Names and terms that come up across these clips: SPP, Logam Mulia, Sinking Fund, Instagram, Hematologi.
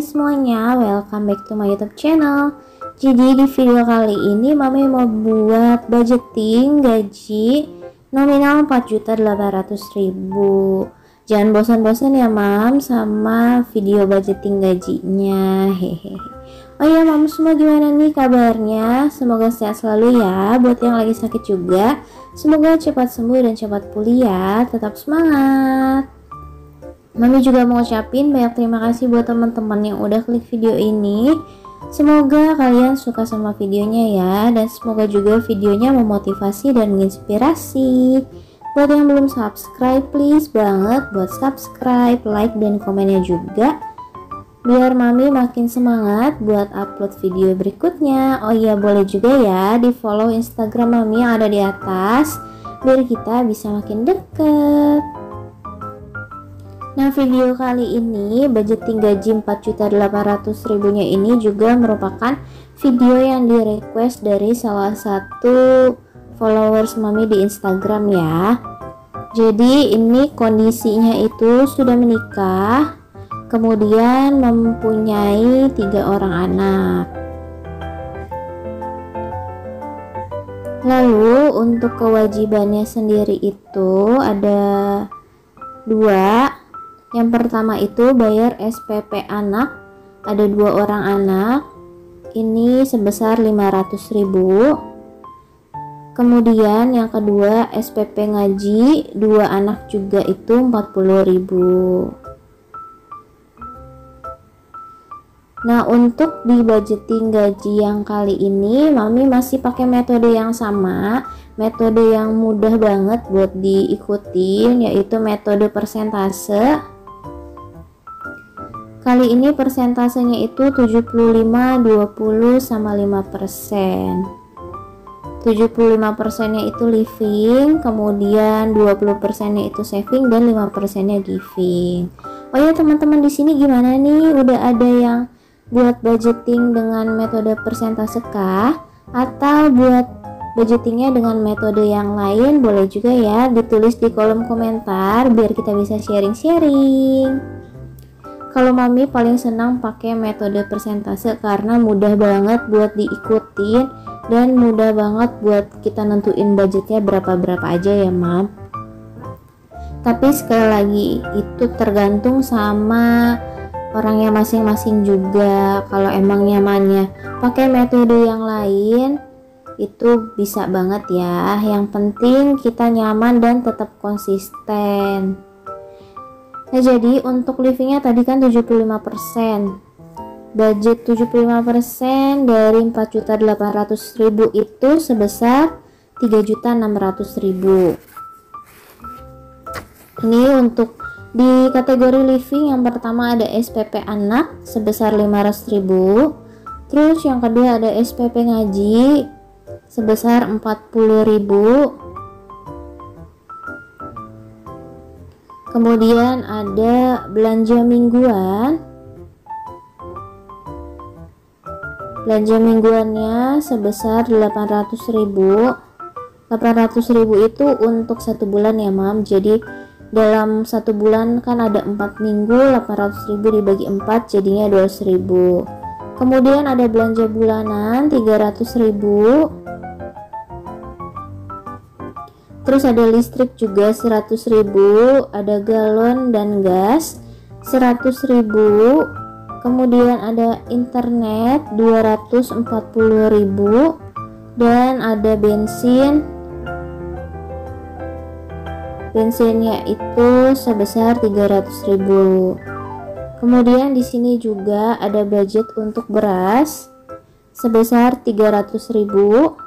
Semuanya, welcome back to my YouTube channel. Jadi di video kali ini Mami mau buat budgeting gaji nominal 4.800.000. Jangan bosan-bosan ya Mam sama video budgeting gajinya. Hehehe. Oh ya Mam semua, gimana nih kabarnya? Semoga sehat selalu ya. Buat yang lagi sakit juga, semoga cepat sembuh dan cepat pulih ya. Tetap semangat. Mami juga mau ucapin banyak terima kasih buat teman-teman yang udah klik video ini. Semoga kalian suka sama videonya ya, dan semoga juga videonya memotivasi dan menginspirasi. Buat yang belum subscribe, please banget buat subscribe, like, dan komennya juga, biar Mami makin semangat buat upload video berikutnya. Oh iya, boleh juga ya di follow Instagram Mami yang ada di atas, biar kita bisa makin deket. Nah, video kali ini budgeting gaji 4.800.000 nya ini juga merupakan video yang di request dari salah satu followers Mami di Instagram ya. Jadi ini kondisinya itu sudah menikah, kemudian mempunyai 3 orang anak. Lalu untuk kewajibannya sendiri itu ada 2. Yang pertama itu bayar SPP anak, ada 2 orang anak, ini sebesar 500.000. Kemudian yang kedua SPP ngaji 2 anak juga itu 40.000. Nah, untuk di budgeting gaji yang kali ini Mami masih pakai metode yang sama, metode yang mudah banget buat diikutin, yaitu metode persentase. Kali ini persentasenya itu 75, 20 sama 5%. 75%-nya itu living, kemudian 20%-nya itu saving dan 5%-nya giving. Oh ya teman-teman, di sini gimana nih? Udah ada yang buat budgeting dengan metode persentase kah? Atau buat budgetingnya dengan metode yang lain? Boleh juga ya, ditulis di kolom komentar biar kita bisa sharing-sharing. Kalau Mami paling senang pakai metode persentase karena mudah banget buat diikutin dan mudah banget buat kita nentuin budgetnya berapa-berapa aja ya Mam. Tapi sekali lagi itu tergantung sama orangnya masing-masing juga. Kalau emang nyamannya pakai metode yang lain itu bisa banget ya. Yang penting kita nyaman dan tetap konsisten. Nah, jadi untuk livingnya tadi kan 75%. Budget 75% dari 4.800.000 itu sebesar 3.600.000. Ini untuk di kategori living yang pertama ada SPP anak sebesar 500.000. Terus yang kedua ada SPP ngaji sebesar 40.000. Kemudian ada belanja mingguan. Belanja mingguannya sebesar 800.000. 800.000 itu untuk 1 bulan ya Mam. Jadi dalam 1 bulan kan ada 4 minggu, 800.000 dibagi 4 jadinya 200.000. Kemudian ada belanja bulanan 300.000. Terus ada listrik juga 100.000, ada galon dan gas 100.000, kemudian ada internet 240.000, dan ada bensin. Bensinnya itu sebesar 300.000. Kemudian di sini juga ada budget untuk beras sebesar 300.000.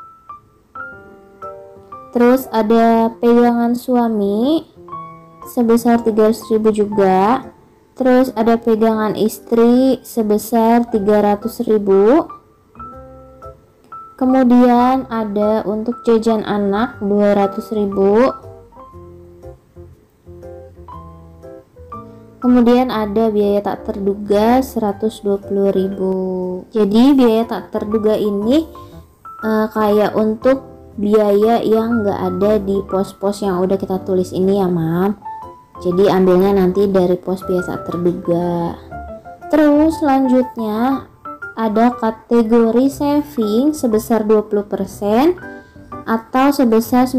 Terus ada pegangan suami sebesar 300.000 juga. Terus ada pegangan istri sebesar 300.000. Kemudian ada untuk jajan anak 200.000. Kemudian ada biaya tak terduga 120.000. Jadi biaya tak terduga ini kayak untuk biaya yang nggak ada di pos-pos yang udah kita tulis ini ya Mam. Jadi ambilnya nanti dari pos biasa terduga. Terus selanjutnya ada kategori saving sebesar 20% atau sebesar 960.000.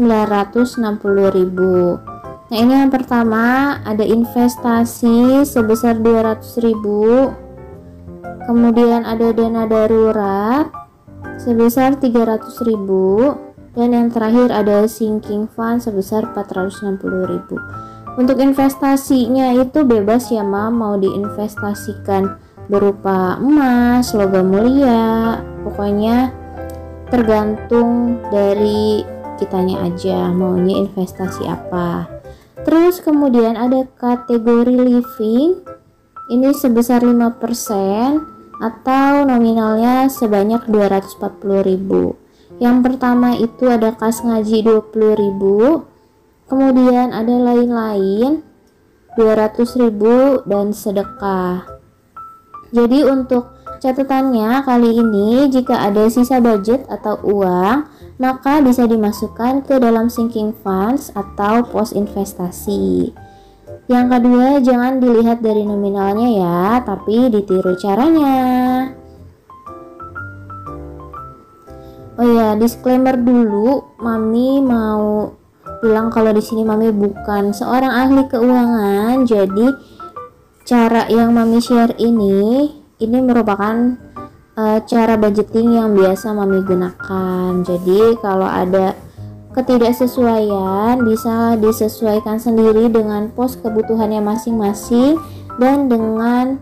Nah, ini yang pertama ada investasi sebesar 200.000. Kemudian ada dana darurat sebesar 300.000 dan yang terakhir ada sinking fund sebesar 460.000. Untuk investasinya itu bebas ya Mam, mau diinvestasikan berupa emas, logam mulia, pokoknya tergantung dari kitanya aja maunya investasi apa. Terus kemudian ada kategori living, ini sebesar 5% atau nominalnya sebanyak 240.000. Yang pertama itu ada kas ngaji 20.000, kemudian ada lain-lain 200.000 dan sedekah. Jadi untuk catatannya kali ini, jika ada sisa budget atau uang, maka bisa dimasukkan ke dalam sinking funds atau pos investasi. Yang kedua, jangan dilihat dari nominalnya ya, tapi ditiru caranya. Oh ya, disclaimer dulu, Mami mau bilang kalau di sini Mami bukan seorang ahli keuangan, jadi cara yang Mami share ini merupakan cara budgeting yang biasa Mami gunakan. Jadi kalau ada ketidaksesuaian bisa disesuaikan sendiri dengan pos kebutuhannya masing-masing dan dengan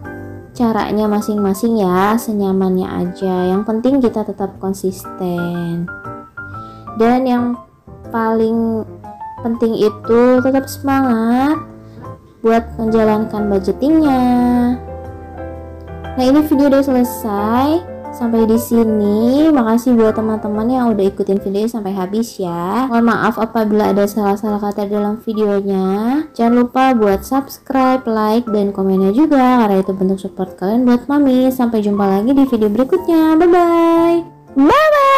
caranya masing-masing ya, senyamannya aja. Yang penting kita tetap konsisten. Dan yang paling penting itu tetap semangat buat menjalankan budgetingnya. Nah, ini video udah selesai. Sampai di sini. Makasih buat teman-teman yang udah ikutin video sampai habis ya. Mohon maaf apabila ada salah-salah kata dalam videonya. Jangan lupa buat subscribe, like, dan komennya juga, karena itu bentuk support kalian buat Mami. Sampai jumpa lagi di video berikutnya. Bye-bye. Bye-bye.